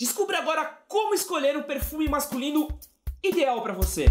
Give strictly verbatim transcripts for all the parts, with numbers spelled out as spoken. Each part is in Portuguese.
Descubra agora como escolher um perfume masculino ideal para você.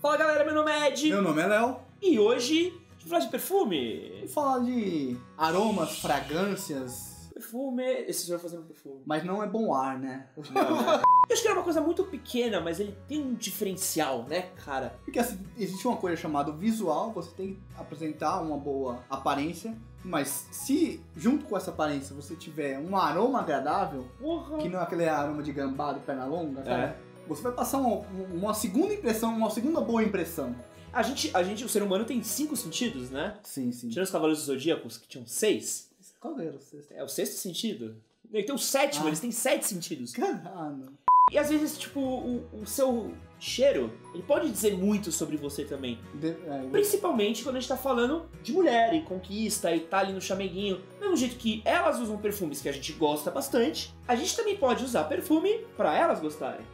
Fala galera, meu nome é Ed. Meu nome é Léo. E hoje a gente vai falar de perfume. Vamos falar de aromas, fragrâncias. Perfume, esse já vai fazer um perfume. Mas não é bom ar, né? Não, né? Eu acho que era uma coisa muito pequena, mas ele tem um diferencial, né, cara? Porque assim, existe uma coisa chamada visual, você tem que apresentar uma boa aparência. Mas se, junto com essa aparência, você tiver um aroma agradável, uhum. que não é aquele aroma de gambá de perna longa, cara, é. Você vai passar uma, uma segunda impressão, uma segunda boa impressão. A gente, a gente, o ser humano tem cinco sentidos, né? Sim, sim. Tirando os cavaleiros zodíacos, que tinham seis. Qual era o sexto? É o sexto sentido. Tem o sétimo, ah. eles têm sete sentidos. Caramba. E às vezes, tipo, o, o seu cheiro, ele pode dizer muito sobre você também. De, é, eu... Principalmente quando a gente tá falando de mulher e conquista e tá ali no chameguinho. Do mesmo jeito que elas usam perfumes que a gente gosta bastante, a gente também pode usar perfume pra elas gostarem.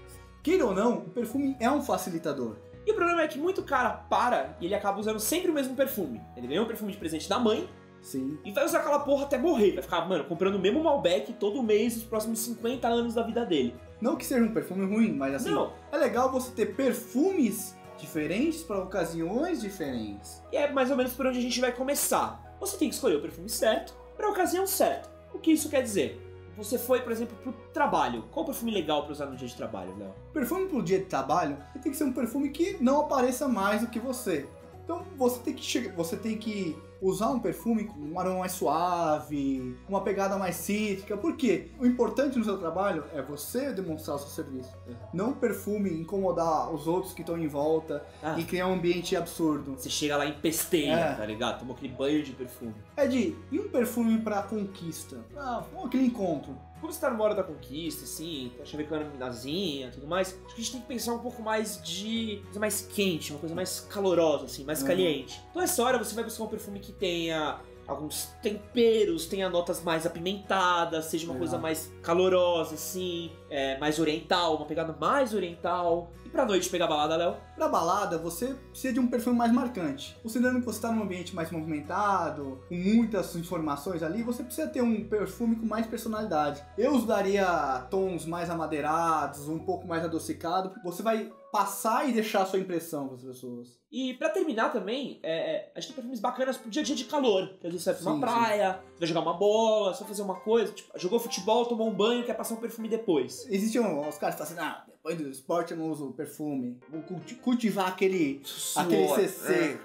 Queira ou não, o perfume é um facilitador. E o problema é que muito cara para e ele acaba usando sempre o mesmo perfume. Ele ganhou um perfume de presente da mãe. Sim. E vai usar aquela porra até morrer. Vai ficar, mano, comprando o mesmo Malbec todo mês os próximos cinquenta anos da vida dele. Não que seja um perfume ruim, mas assim, não. É legal você ter perfumes diferentes para ocasiões diferentes. E é mais ou menos por onde a gente vai começar. Você tem que escolher o perfume certo para a ocasião certa. O que isso quer dizer? Você foi, por exemplo, pro trabalho. Qual perfume legal para usar no dia de trabalho, Léo? Perfume pro dia de trabalho tem que ser um perfume que não apareça mais do que você. Então você tem que chegar, você tem que usar um perfume com um aroma mais suave, uma pegada mais cítrica, porque o importante no seu trabalho é você demonstrar o seu serviço. É. Não o perfume incomodar os outros que estão em volta ah. e criar um ambiente absurdo. Você chega lá em pesteia, é. Tá ligado? Toma aquele banho de perfume. Ed, e um perfume pra conquista? Ah, aquele encontro. Como você tá numa hora da conquista, assim, tá achando que é uma minazinha e tudo mais, acho que a gente tem que pensar um pouco mais de coisa mais quente, uma coisa mais calorosa, assim, mais uhum. caliente. Então nessa hora você vai buscar um perfume que tenha alguns temperos, tenha notas mais apimentadas, seja uma é. Coisa mais calorosa, assim, é, mais oriental, uma pegada mais oriental. E pra noite pegar balada, Léo? Pra balada, você precisa de um perfume mais marcante. Considerando que você tá num ambiente mais movimentado, com muitas informações ali, você precisa ter um perfume com mais personalidade. Eu usaria tons mais amadeirados, um pouco mais adocicado, porque você vai passar e deixar a sua impressão para as pessoas. E pra terminar também, é, a gente tem perfumes bacanas pro dia a dia de calor. Às vezes você vai pra uma praia, você vai jogar uma bola, só fazer uma coisa, tipo, jogou futebol, tomou um banho, quer passar um perfume depois. Existe um, os caras que falam assim, ah, depois do esporte eu não uso perfume, vou cultivar aquele, aquele C C.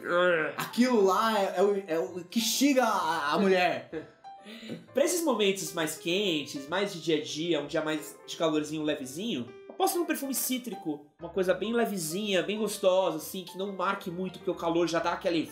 Aquilo lá é, é, o, é o que chega a, a mulher. Pra esses momentos mais quentes, mais de dia a dia, um dia mais de calorzinho levezinho, posso ter um perfume cítrico, uma coisa bem levezinha, bem gostosa, assim, que não marque muito, porque o calor já dá aquele...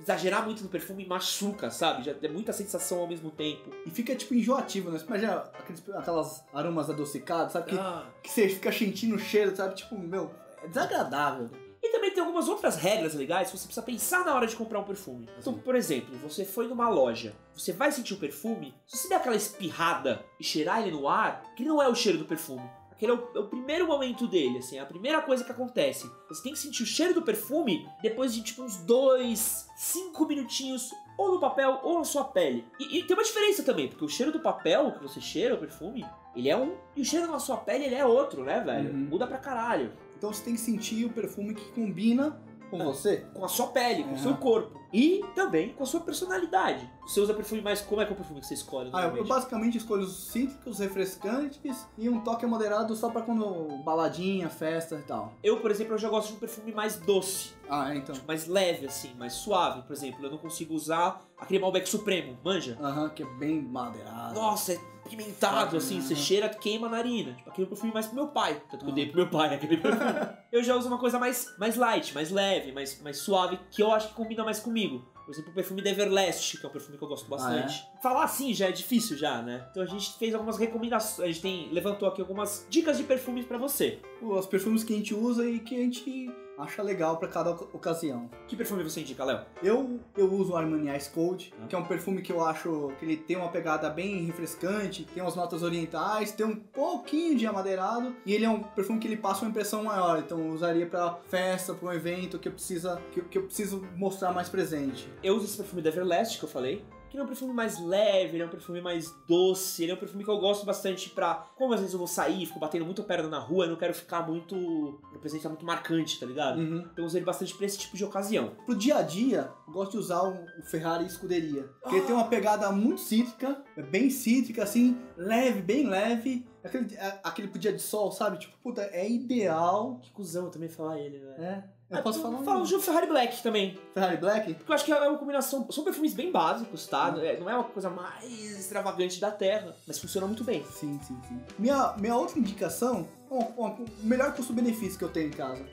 Exagerar muito no perfume machuca, sabe? Já é muita sensação ao mesmo tempo. E fica, tipo, enjoativo, né? Você imagina aqueles, aquelas aromas adocicados, sabe? Que, ah. que você fica sentindo o cheiro, sabe? Tipo, meu, é desagradável. E também tem algumas outras regras legais que você precisa pensar na hora de comprar um perfume. Então, por exemplo, você foi numa loja, você vai sentir o perfume, se você der aquela espirrada e cheirar ele no ar, que não é o cheiro do perfume. Aquele é o, é o primeiro momento dele, assim, é a primeira coisa que acontece. Você tem que sentir o cheiro do perfume depois de, tipo, uns dois, cinco minutinhos, ou no papel, ou na sua pele. E, e tem uma diferença também, porque o cheiro do papel que você cheira, o perfume, ele é um... E o cheiro na sua pele, ele é outro, né, velho? Uhum. Muda pra caralho. Então você tem que sentir o perfume que combina com ah, você. Com a sua pele, com o uhum. seu corpo. E também com a sua personalidade. Você usa perfume mais... Como é que é o perfume que você escolhe? Ah, eu basicamente escolho os cítricos, refrescantes e um toque moderado só pra quando baladinha, festa e tal. Eu, por exemplo, eu já gosto de um perfume mais doce. Ah, é, então. Tipo, mais leve, assim, mais suave. Por exemplo, eu não consigo usar aquele Malbec Supremo, manja? Aham, uhum, que é bem madeirado. Nossa, é pimentado, ah, assim. Uhum. Você cheira, queima a narina. Tipo, aquele perfume mais pro meu pai. Tanto que uhum. eu dei pro meu pai aquele perfume. Eu já uso uma coisa mais, mais light, mais leve, mais, mais suave, que eu acho que combina mais comigo. Por exemplo, o perfume da Everlast, que é um perfume que eu gosto bastante. Ah, é? Falar assim já é difícil já, né? Então a gente fez algumas recomendações, a gente tem, levantou aqui algumas dicas de perfumes pra você. Os perfumes que a gente usa e que a gente acha legal pra cada ocasião. Que perfume você indica, Léo? Eu, eu uso o Harmony Ice Cold, ah. que é um perfume que eu acho que ele tem uma pegada bem refrescante, tem umas notas orientais, tem um pouquinho de amadeirado, e ele é um perfume que ele passa uma impressão maior, então eu usaria pra festa, pra um evento que eu, precisa, que, que eu preciso mostrar mais presente. Eu uso esse perfume da Everlast, que eu falei, porque ele é um perfume mais leve, ele é um perfume mais doce, ele é um perfume que eu gosto bastante pra... Como às vezes eu vou sair, fico batendo muito perna na rua, eu não quero ficar muito... O presente tá muito marcante, tá ligado? Uhum. Então eu uso ele bastante pra esse tipo de ocasião. Pro dia a dia, eu gosto de usar o Ferrari Scuderia, porque ah. ele tem uma pegada muito cítrica, bem cítrica, assim, leve, bem leve. Aquele, aquele dia de sol, sabe? Tipo, puta, é ideal. Que cuzão também falar ele, velho. É. Eu ah, posso falar um... Fala de Ferrari Black também. Ferrari Black? Porque eu acho que é uma combinação... São perfumes bem básicos, tá? Uhum. Não é uma coisa mais extravagante da Terra, mas funciona muito bem. Sim, sim, sim. Minha, minha outra indicação, o melhor custo-benefício que eu tenho em casa,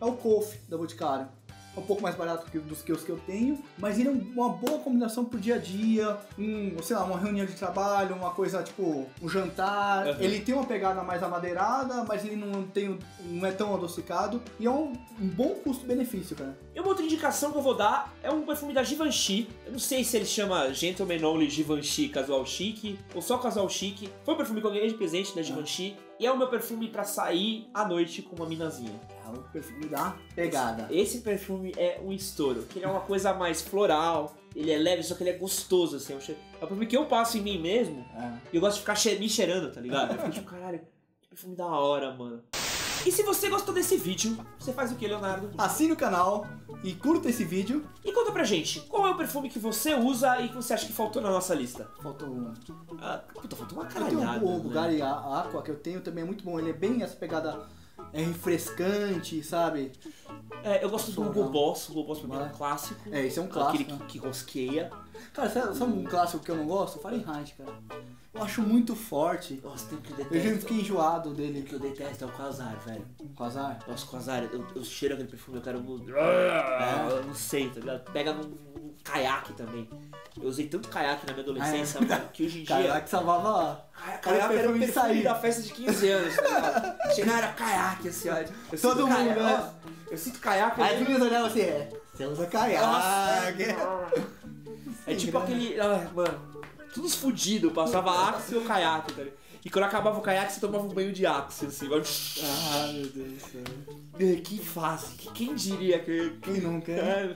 é o Kofi, da Boticário. Um pouco mais barato que dos que os que eu tenho, mas ele é uma boa combinação pro dia a dia, um, sei lá, uma reunião de trabalho, uma coisa tipo um jantar. Uhum. Ele tem uma pegada mais amadeirada, mas ele não tem, não é tão adocicado e é um, um bom custo-benefício, cara. E uma outra indicação que eu vou dar é um perfume da Givenchy. Eu não sei se ele chama Gentleman Only Givenchy Casual Chique ou só Casual Chique. Foi um perfume que eu ganhei de presente da Givenchy. Ah. E é o meu perfume pra sair à noite com uma minazinha. É o perfume da pegada. Esse, esse perfume é um estouro. Que ele é uma coisa mais floral. Ele é leve, só que ele é gostoso, assim. É um, che... é um perfume que eu passo em mim mesmo. É. E eu gosto de ficar che... me cheirando, tá ligado? Eu fico tipo, caralho, que perfume da hora, mano. E se você gostou desse vídeo, você faz o que, Leonardo? Assina o canal e curta esse vídeo. E conta pra gente, qual é o perfume que você usa e que você acha que faltou na nossa lista? Faltou um... Ah, puta, faltou uma caralhada. O Bulgari né? Aqua que eu tenho também é muito bom. Ele é bem essa pegada... É refrescante, sabe? É, eu gosto do Hugo Boss. O Hugo Boss pra mim é um clássico. É, esse é um clássico. Aquele que, que rosqueia. Cara, sabe, sabe um clássico que eu não gosto? Fahrenheit, cara. Eu acho muito forte. Nossa, tem que eu detesto. Eu já fiquei enjoado dele. O que eu detesto é o Quasar, velho. Quasar? Nossa, Quasar. Eu, eu cheiro aquele perfume, eu quero... É. Eu não sei, tá ligado? Pega num Kaiak também. Eu usei tanto Kaiak na minha adolescência, é. Mano, que hoje em dia... Kaiak salvava... Kaiak era o perfume da festa de quinze anos, tá ligado? Chegaram a Kaiak, assim, ó. Eu todo mundo, Kaiak, né? Ó, eu sinto Kaiak... Aí as meninas olhavam assim, é, você usa Kaiak... Nossa, é tipo aquele... Ah, mano, todos fudidos, passava Axe e o Kaiak, tá ligado? E quando acabava o Kaiak, você tomava um banho de Axe, assim, vai... Ah, meu Deus do céu. Que fácil, quem diria que... Quem nunca, né?